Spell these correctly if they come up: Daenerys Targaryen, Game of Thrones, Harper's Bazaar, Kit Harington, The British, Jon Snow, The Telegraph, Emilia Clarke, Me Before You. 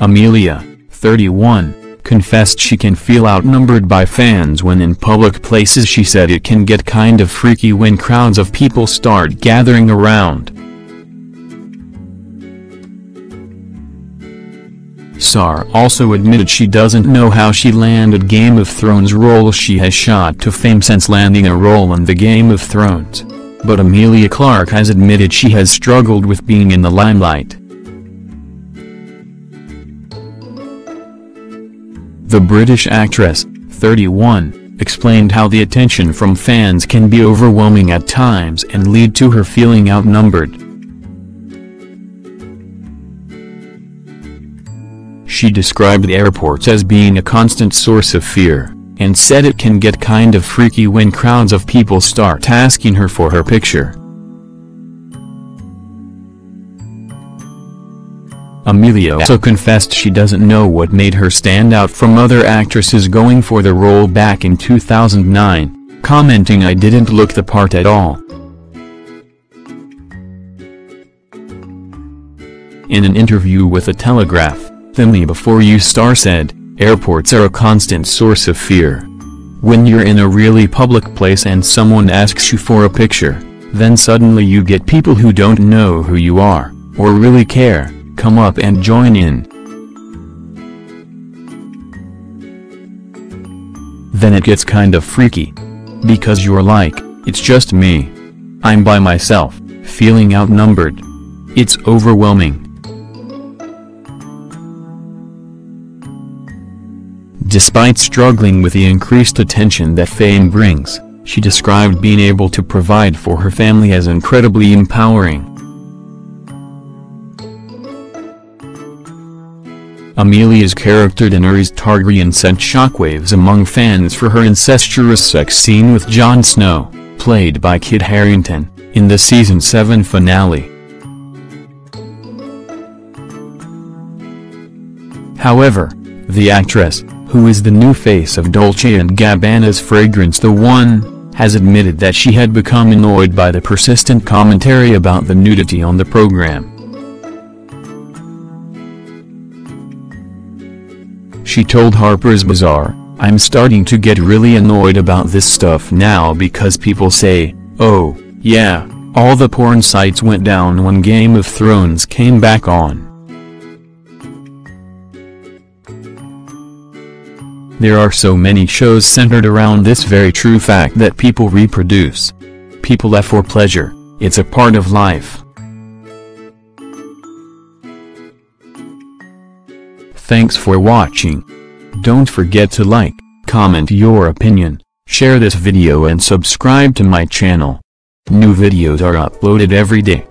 Emilia, 31, confessed she can feel outnumbered by fans when in public places. She said it can get kind of freaky when crowds of people start gathering around. Sar also admitted she doesn't know how she landed Game of Thrones role. She has shot to fame since landing a role in the Game of Thrones. But Emilia Clarke has admitted she has struggled with being in the limelight. The British actress, 31, explained how the attention from fans can be overwhelming at times and lead to her feeling outnumbered. She described the airports as being a constant source of fear, and said it can get kind of freaky when crowds of people start asking her for her picture. Emilia also confessed she doesn't know what made her stand out from other actresses going for the role back in 2009, commenting, "I didn't look the part at all." In an interview with The Telegraph, the Me Before You star said, "Airports are a constant source of fear. When you're in a really public place and someone asks you for a picture, then suddenly you get people who don't know who you are, or really care, come up and join in. Then it gets kind of freaky. Because you're like, it's just me. I'm by myself, feeling outnumbered. It's overwhelming." Despite struggling with the increased attention that fame brings, she described being able to provide for her family as incredibly empowering. Emilia's character Daenerys Targaryen sent shockwaves among fans for her incestuous sex scene with Jon Snow, played by Kit Harington, in the season 7 finale. However, the actress, who is the new face of Dolce & Gabbana's fragrance The One, has admitted that she had become annoyed by the persistent commentary about the nudity on the program. She told Harper's Bazaar, "I'm starting to get really annoyed about this stuff now because people say, oh, yeah, all the porn sites went down when Game of Thrones came back on. There are so many shows centered around this very true fact that people reproduce. People F for pleasure, it's a part of life." Thanks for watching. Don't forget to like, comment your opinion, share this video and subscribe to my channel. New videos are uploaded every day.